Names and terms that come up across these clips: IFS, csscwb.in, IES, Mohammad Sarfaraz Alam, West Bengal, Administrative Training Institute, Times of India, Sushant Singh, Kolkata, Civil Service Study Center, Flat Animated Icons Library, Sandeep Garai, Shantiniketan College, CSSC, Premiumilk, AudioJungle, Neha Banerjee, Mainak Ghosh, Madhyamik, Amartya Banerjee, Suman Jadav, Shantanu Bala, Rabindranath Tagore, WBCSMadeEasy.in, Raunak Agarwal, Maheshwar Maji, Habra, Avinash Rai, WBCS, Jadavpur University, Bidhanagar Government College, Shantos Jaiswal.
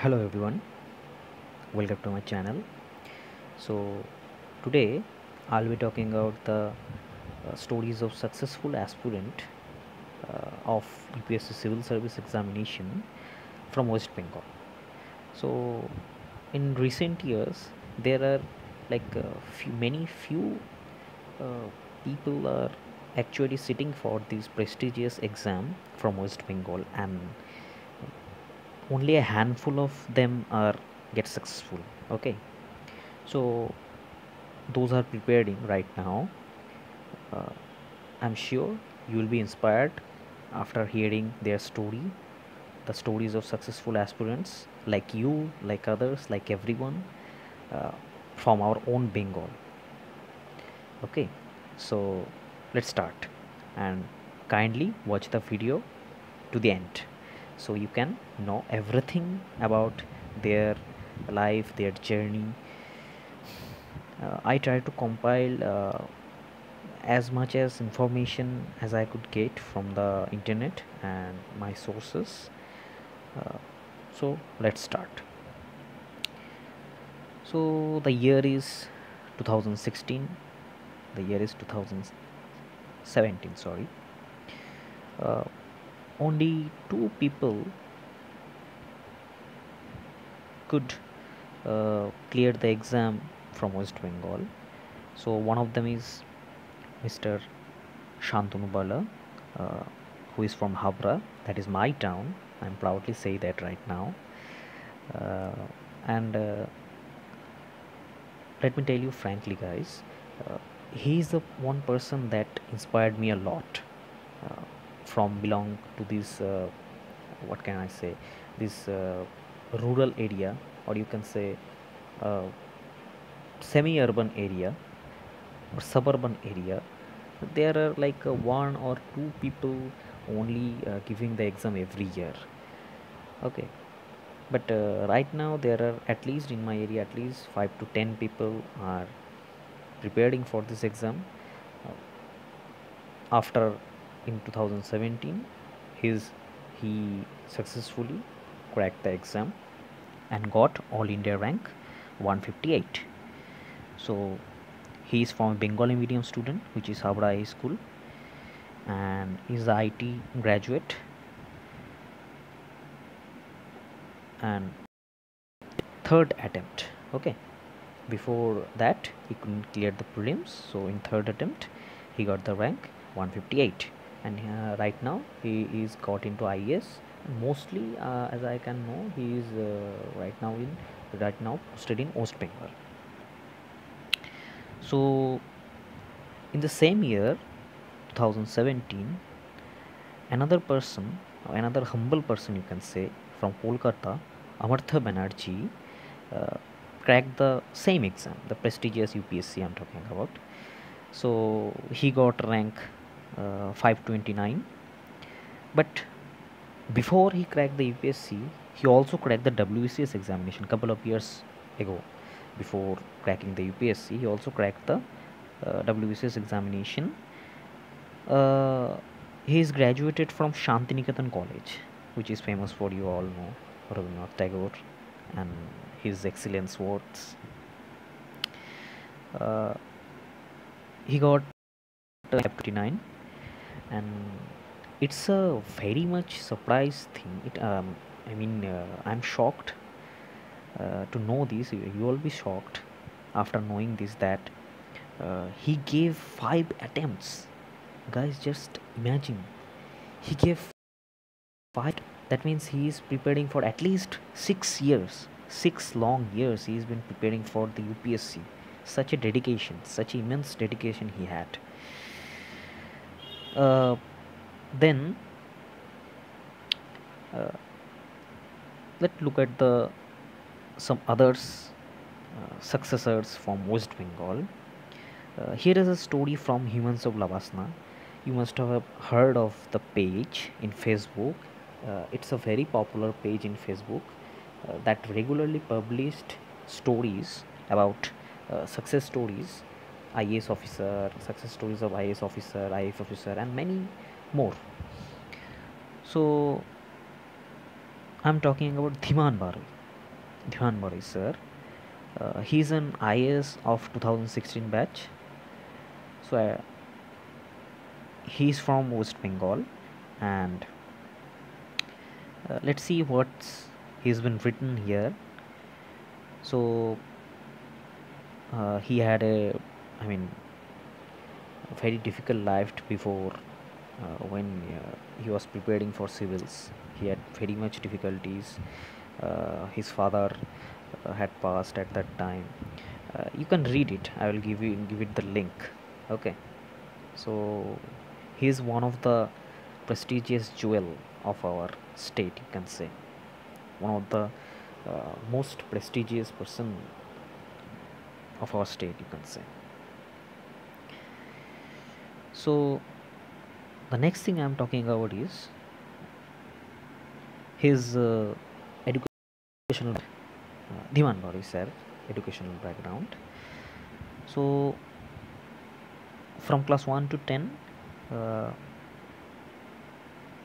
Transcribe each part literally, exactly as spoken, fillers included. Hello everyone, welcome to my channel. So today I'll be talking about the uh, stories of successful aspirant uh, of U P S C civil service examination from West Bengal. So in recent years there are like uh, few, many few uh, people are actually sitting for this prestigious exam from West Bengal, and only a handful of them are get successful. Okay, so those are preparing right now. uh, I'm sure you will be inspired after hearing their story, the stories of successful aspirants like you, like others, like everyone uh, from our own Bengal. Okay, so let's start, and kindly watch the video to the end so you can know everything about their life, their journey. Uh, I tried to compile uh, as much as information as I could get from the internet and my sources. Uh, so let's start. So the year is two thousand sixteen. The year is two thousand seventeen. Sorry. Uh, Only two people could uh, clear the exam from West Bengal. So one of them is Mister Shantanu Bala, uh, who is from Habra, that is my town. I'm proudly say that right now. Uh, and uh, let me tell you frankly, guys, uh, he is the one person that inspired me a lot. Uh, from belong to this uh, what can I say, this uh, rural area, or you can say uh, semi-urban area or suburban area. There are like uh, one or two people only uh, giving the exam every year. Okay, but uh, right now there are, at least in my area, at least five to ten people are preparing for this exam. Uh, after in two thousand seventeen his he successfully cracked the exam and got all India rank one fifty-eight. So he is from a Bengali medium student, which is Habra High School, and is the I T graduate, and third attempt. Okay, before that he couldn't clear the prelims, so in third attempt he got the rank one fifty-eight. And uh, right now he is got into I E S. Mostly, uh, as I can know, he is uh, right now in right now posted in West Bengal. So, in the same year, two thousand seventeen, another person, another humble person, you can say, from Kolkata, Amartya Banerjee, uh, cracked the same exam, the prestigious U P S C I'm talking about. So he got rank Uh, five twenty-nine. But before he cracked the U P S C, he also cracked the W B C S examination couple of years ago. Before cracking the U P S C, he also cracked the uh, W B C S examination. Uh, he is graduated from Shantiniketan College, which is famous for, you all know, Rabindranath Tagore and his excellence works. Uh, he got five twenty-nine. And it's a very much surprise thing. It um, I mean uh, I'm shocked uh, to know this. You will be shocked after knowing this, that uh, he gave five attempts, guys. Just imagine, he gave five. That means he is preparing for at least six years, six long years. He has been preparing for the U P S C. Such a dedication, such immense dedication he had. Uh, then uh, let's look at the some others uh, successors from West Bengal. Uh, here is a story from Humans of Lbsnaa. You must have heard of the page in Facebook. Uh, it's a very popular page in Facebook uh, that regularly published stories about uh, success stories, I A S officer, success stories of I A S officer, I F S officer, and many more. So I'm talking about Dhiman Barui. Dhiman Barui sir. Uh, he is an I A S of two thousand sixteen batch. So uh, he is from West Bengal, and uh, let's see what's he's been written here. So uh, he had a, I mean, a very difficult life before uh, when uh, he was preparing for civils. He had very much difficulties. Uh, his father uh, had passed at that time. Uh, you can read it. I will give you give it the link. Okay, so he is one of the prestigious jewel of our state, you can say. One of the uh, most prestigious person of our state, you can say. So the next thing I am talking about is his uh, educational uh, Dhiman Barui sir educational background. So from class one to ten, uh,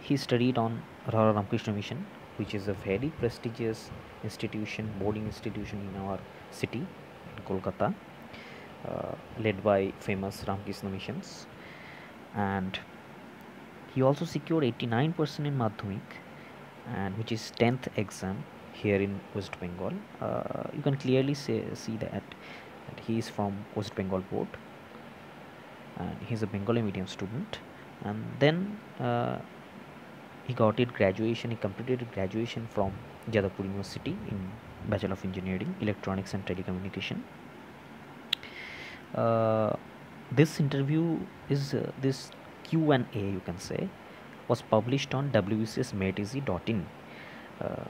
he studied on Rahara Ramakrishna Mission, which is a very prestigious institution, boarding institution in our city, in Kolkata, uh, led by famous Ramakrishna Missions. And he also secured eighty-nine percent in Madhyamik, and which is tenth exam here in West Bengal. Uh, you can clearly say, see that, that he is from West Bengal board, and he is a Bengali medium student. And then uh, he got it graduation, he completed graduation from Jadavpur University in Bachelor of Engineering, Electronics and Telecommunication. Uh, this interview is, uh, this Q and A you can say, was published on W B C S Made Easy dot in. Uh,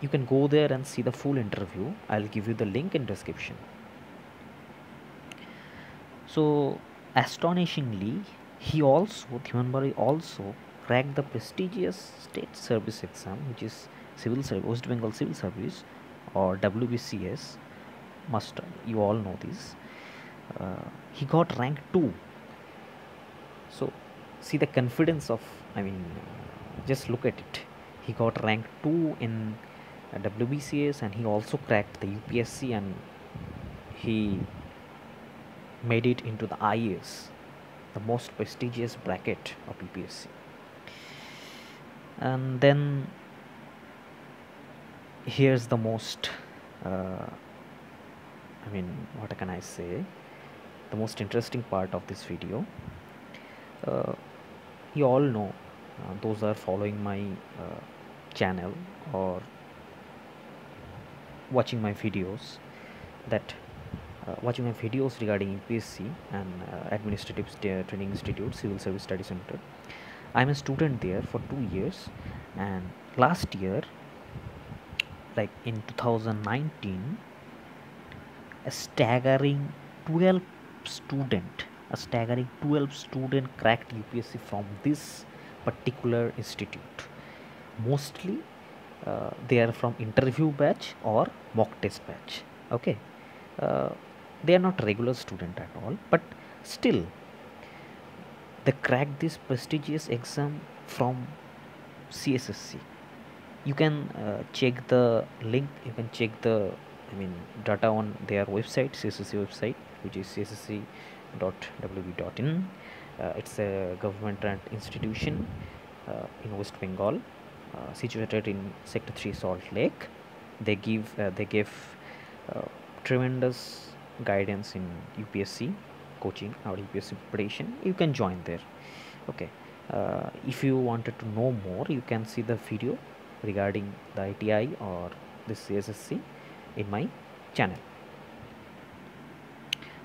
you can go there and see the full interview. I'll give you the link in description. So astonishingly, he also, Dhiman Barui also cracked the prestigious state service exam, which is Civil Service, West Bengal Civil Service, or W B C S. Must you all know this? Uh, he got rank two. So see the confidence of, I mean, just look at it. He got rank two in uh, W B C S, and he also cracked the U P S C, and he made it into the I A S, the most prestigious bracket of U P S C. And then here's the most, uh, I mean, what can I say, the most interesting part of this video. Uh, you all know, uh, those are following my uh, channel or watching my videos, that uh, watching my videos regarding U P S C and uh, Administrative Training Institute, Civil Service Study Center. I'm a student there for two years, and last year, like in two thousand nineteen, a staggering twelve student a staggering twelve student cracked U P S C from this particular institute. Mostly uh, they are from interview batch or mock test batch. Okay, uh, they are not regular student at all, but still they cracked this prestigious exam from C S S C. You can uh, check the link, you can check the, I mean, data on their website, C S S C website, which is c s s c w b dot in. Uh, it's a government run institution uh, in West Bengal, uh, situated in Sector three, Salt Lake. They give uh, they give uh, tremendous guidance in U P S C coaching or U P S C preparation. You can join there. Okay, uh, if you wanted to know more, you can see the video regarding the I T I or the C S S C in my channel.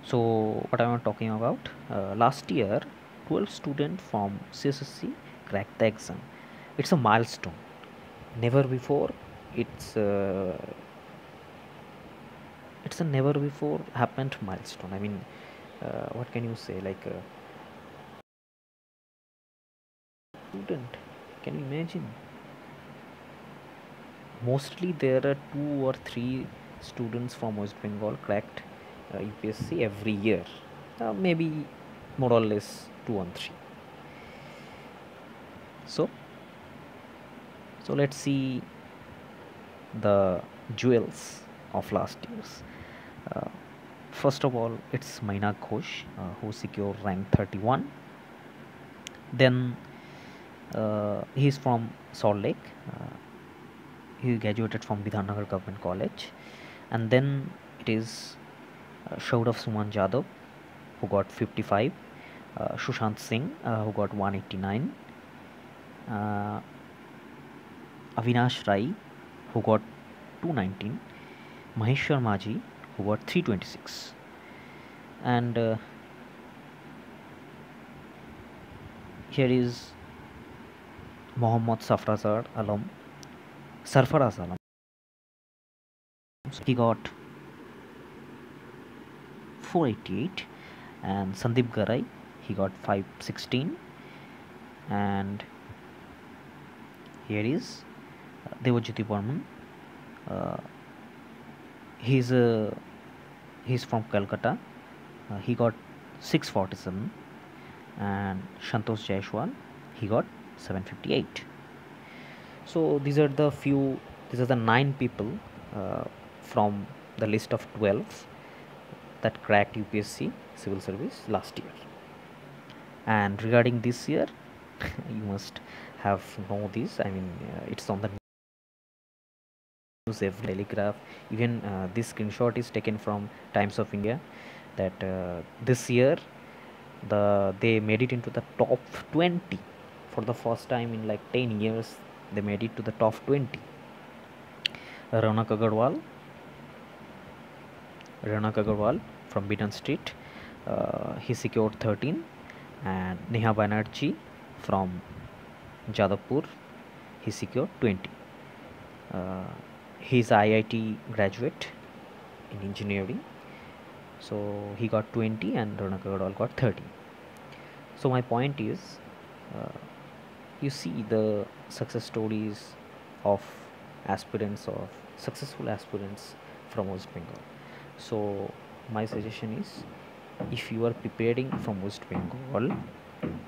So what am I talking about? Uh, last year, twelve students from C S S C cracked the exam. It's a milestone. Never before, it's uh, it's a never before happened milestone. I mean, Uh, what can you say, like a student, can you imagine? Mostly there are two or three students from West Bengal cracked uh, U P S C every year, uh, maybe more or less two and three. So so let's see the jewels of last year's. Uh, first of all, it's Mainak Ghosh uh, who secured rank thirty-one. Then uh, he is from Salt Lake. Uh, he graduated from Bidhanagar Government College. And then it is uh, Shourav Suman Jadav, who got fifty-five, uh, Sushant Singh, uh, who got one eighty-nine, uh, Avinash Rai, who got two nineteen, Maheshwar Maji, who got three twenty-six, and uh, here is Mohammad Sarfaraz Alam, Sarfaraz Alam. So he got four eighty-eight, and Sandeep Garai, he got five sixteen, and here is Devajiti Barman. Uh, he's a uh, he's from Kolkata. Uh, he got six forty-seven, and Shantos Jaiswal, he got seven fifty-eight. So these are the few. These are the nine people uh, from the list of twelve that cracked U P S C Civil Service last year. And regarding this year, you must have know this. I mean, uh, it's on the news, every telegraph. Even uh, this screenshot is taken from Times of India. That uh, this year, the they made it into the top twenty for the first time in like ten years. They made it to the top twenty. Uh, Raunak Agarwal. Raunak Agarwal from Beaton Street, uh, he secured thirteen, and Neha Banerjee from Jadavpur, he secured twenty. Uh, he is I I T graduate in engineering, so he got twenty, and Raunak Agarwal got thirty. So my point is, uh, you see the success stories of aspirants of successful aspirants from West Bengal. So my suggestion is, if you are preparing from West Bengal,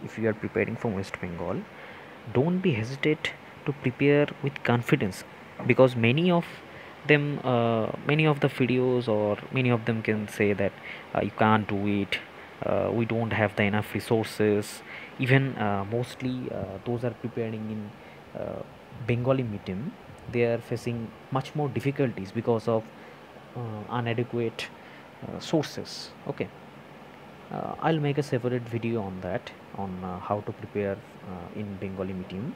if you are preparing from West Bengal, don't be hesitate to prepare with confidence, because many of them, uh, many of the videos or many of them can say that uh, you can't do it, uh, we don't have the enough resources. Even uh, mostly uh, those are preparing in uh, Bengali medium, they are facing much more difficulties because of Uh, inadequate uh, sources. Okay, uh, I'll make a separate video on that, on uh, how to prepare uh, in Bengali medium.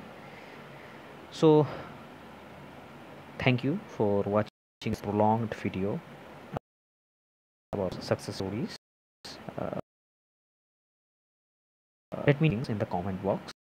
So thank you for watching this prolonged video about success stories. Uh, let me know in the comment box.